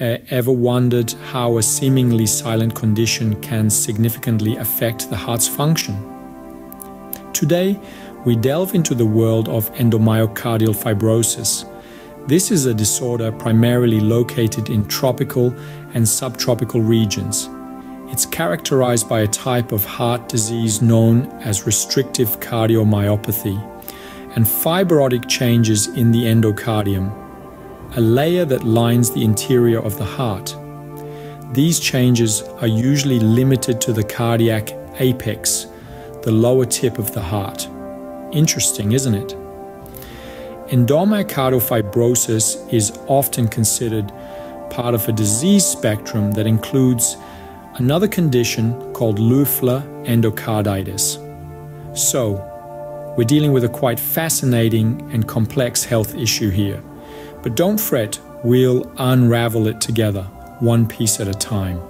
ever wondered how a seemingly silent condition can significantly affect the heart's function? Today, we delve into the world of endomyocardial fibrosis. This is a disorder primarily located in tropical and subtropical regions. It's characterized by a type of heart disease known as restrictive cardiomyopathy and fibrotic changes in the endocardium, a layer that lines the interior of the heart. These changes are usually limited to the cardiac apex, the lower tip of the heart. Interesting, isn't it? Endomyocardial fibrosis is often considered part of a disease spectrum that includes another condition called Löffler endocarditis. So, we're dealing with a quite fascinating and complex health issue here. But don't fret, we'll unravel it together, one piece at a time.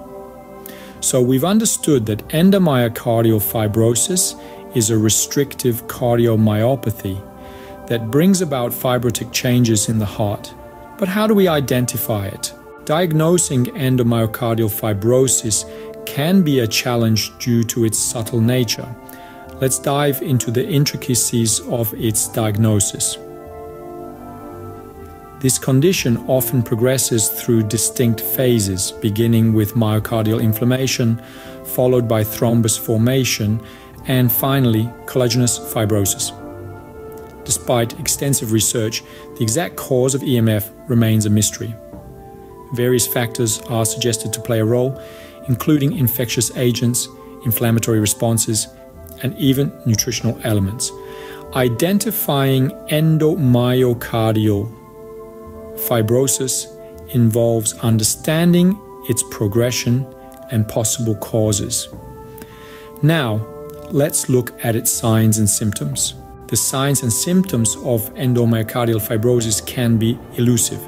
So we've understood that endomyocardial fibrosis is a restrictive cardiomyopathy that brings about fibrotic changes in the heart. But how do we identify it? Diagnosing endomyocardial fibrosis can be a challenge due to its subtle nature. Let's dive into the intricacies of its diagnosis. This condition often progresses through distinct phases, beginning with myocardial inflammation, followed by thrombus formation, and finally, collagenous fibrosis. Despite extensive research, the exact cause of EMF remains a mystery. Various factors are suggested to play a role, including infectious agents, inflammatory responses, and even nutritional elements. Identifying endomyocardial fibrosis involves understanding its progression and possible causes. Now, let's look at its signs and symptoms. The signs and symptoms of endomyocardial fibrosis can be elusive.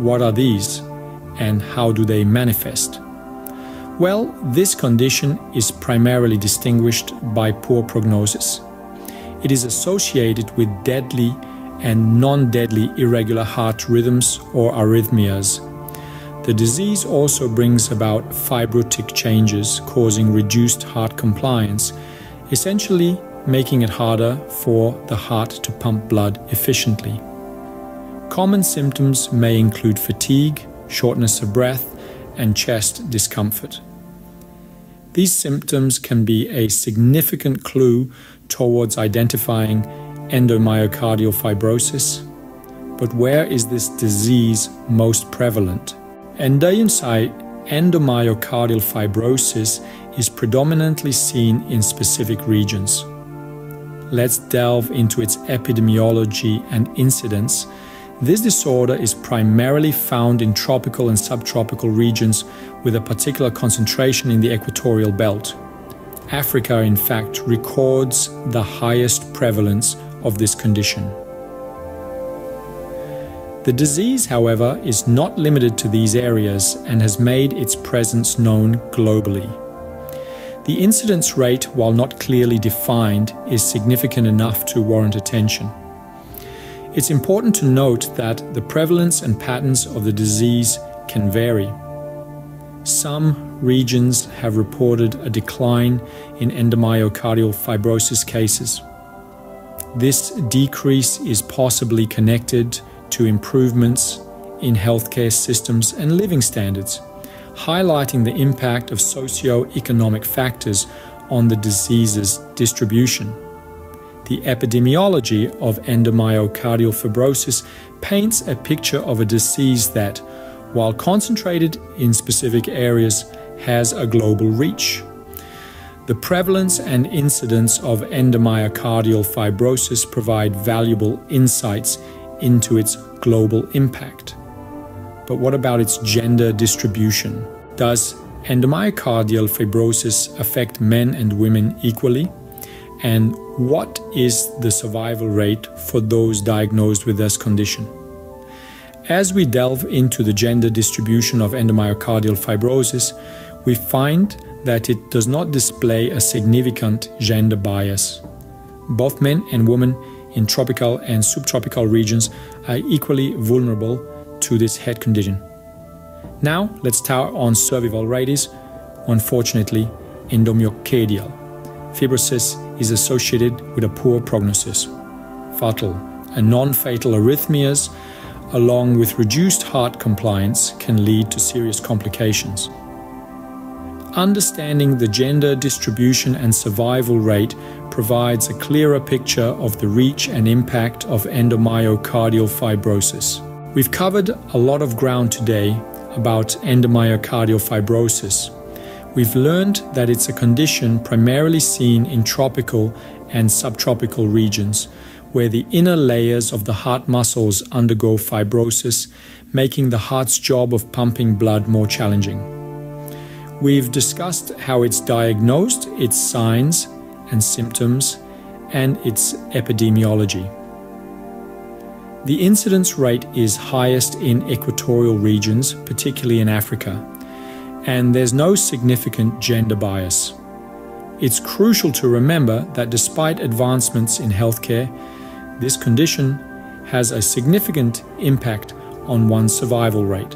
What are these, and how do they manifest? Well, this condition is primarily distinguished by poor prognosis. It is associated with deadly and non-deadly irregular heart rhythms or arrhythmias. The disease also brings about fibrotic changes, causing reduced heart compliance, essentially making it harder for the heart to pump blood efficiently. Common symptoms may include fatigue, shortness of breath, and chest discomfort. These symptoms can be a significant clue towards identifying endomyocardial fibrosis. But where is this disease most prevalent? In hindsight, endomyocardial fibrosis is predominantly seen in specific regions. Let's delve into its epidemiology and incidence. This disorder is primarily found in tropical and subtropical regions with a particular concentration in the equatorial belt. Africa, in fact, records the highest prevalence of this condition. The disease, however, is not limited to these areas and has made its presence known globally. The incidence rate, while not clearly defined, is significant enough to warrant attention. It's important to note that the prevalence and patterns of the disease can vary. Some regions have reported a decline in endomyocardial fibrosis cases. This decrease is possibly connected to improvements in healthcare systems and living standards, highlighting the impact of socio-economic factors on the disease's distribution. The epidemiology of endomyocardial fibrosis paints a picture of a disease that, while concentrated in specific areas, has a global reach. The prevalence and incidence of endomyocardial fibrosis provide valuable insights into its global impact. But what about its gender distribution? Does endomyocardial fibrosis affect men and women equally? And what is the survival rate for those diagnosed with this condition? As we delve into the gender distribution of endomyocardial fibrosis, we find that it does not display a significant gender bias. Both men and women in tropical and subtropical regions are equally vulnerable to this heart condition. Now, let's touch on cervical radius, unfortunately endomyocardial. Fibrosis is associated with a poor prognosis, fatal and non-fatal arrhythmias along with reduced heart compliance can lead to serious complications. Understanding the gender distribution and survival rate provides a clearer picture of the reach and impact of endomyocardial fibrosis. We've covered a lot of ground today about endomyocardial fibrosis. We've learned that it's a condition primarily seen in tropical and subtropical regions, where the inner layers of the heart muscles undergo fibrosis, making the heart's job of pumping blood more challenging. We've discussed how it's diagnosed, its signs and symptoms, and its epidemiology. The incidence rate is highest in equatorial regions, particularly in Africa, and there's no significant gender bias. It's crucial to remember that despite advancements in healthcare, this condition has a significant impact on one's survival rate.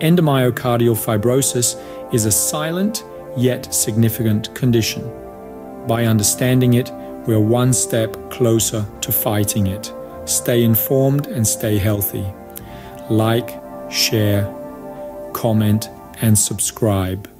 Endomyocardial fibrosis is a silent yet significant condition. By understanding it, we're one step closer to fighting it. Stay informed and stay healthy. Like, share, comment, and subscribe.